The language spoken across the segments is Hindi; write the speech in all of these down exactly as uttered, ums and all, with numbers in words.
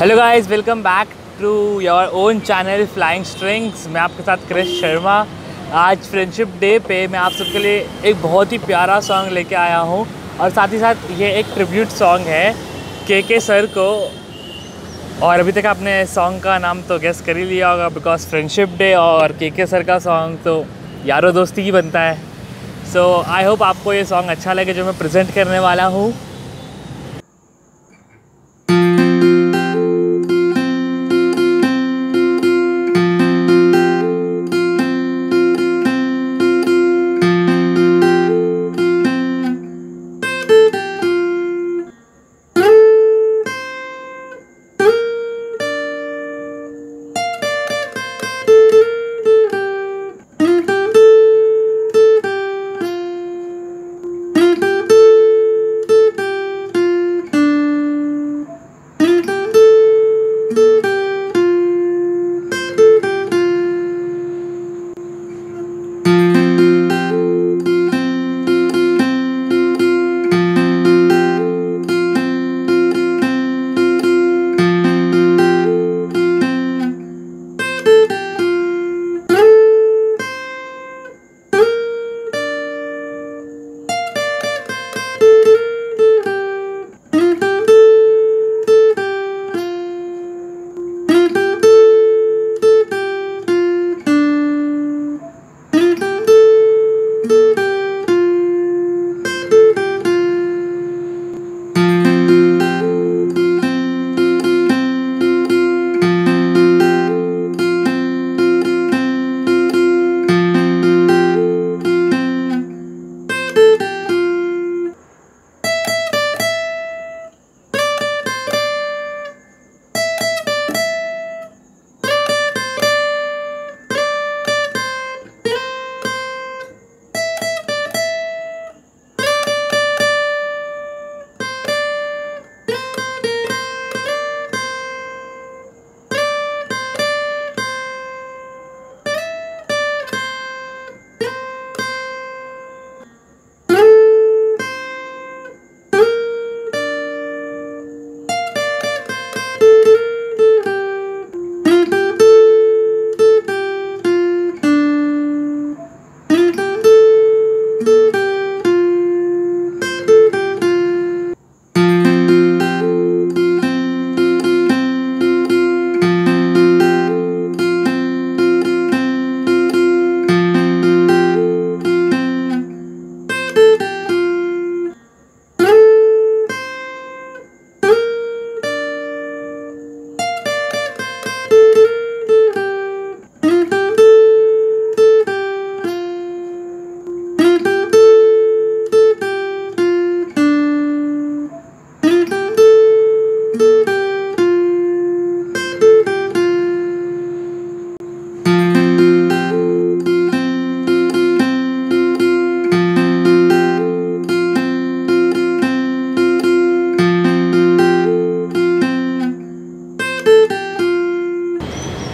Hello guys, welcome back to your own channel flying strings. मैं आपके साथ क्रिश शर्मा। आज फ्रेंडशिप डे पे मैं आप सबके लिए एक बहुत ही प्यारा सॉन्ग लेके आया हूँ और साथ ही साथ ये एक ट्रिब्यूट सॉन्ग है के.के. सर को। और अभी तक आपने सॉन्ग का नाम तो गेस कर ही लिया होगा बिकॉज फ्रेंडशिप डे और के.के. सर का सॉन्ग तो यारों दोस्ती ही बनता है। सो आई होप आपको ये सॉन्ग अच्छा लगे जो मैं प्रेजेंट करने वाला हूँ।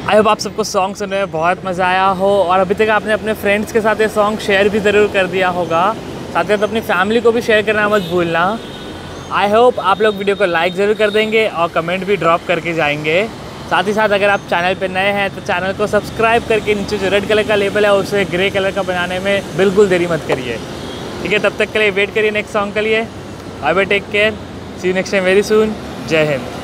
आई होप आप सबको सॉन्ग सुनने में बहुत मज़ा आया हो और अभी तक आपने अपने फ्रेंड्स के साथ ये सॉन्ग शेयर भी ज़रूर कर दिया होगा। साथ ही साथ अपनी फैमिली को भी शेयर करना मत भूलना। आई होप आप लोग वीडियो को लाइक ज़रूर कर देंगे और कमेंट भी ड्रॉप करके जाएंगे। साथ ही साथ अगर आप चैनल पर नए हैं तो चैनल को सब्सक्राइब करके नीचे जो रेड कलर का लेबल है उसे ग्रे कलर का बनाने में बिल्कुल देरी मत करिए, ठीक है? तब तक के लिए वेट करिए नेक्स्ट सॉन्ग के लिए। I will take care, see you next time very soon. जय हिंद।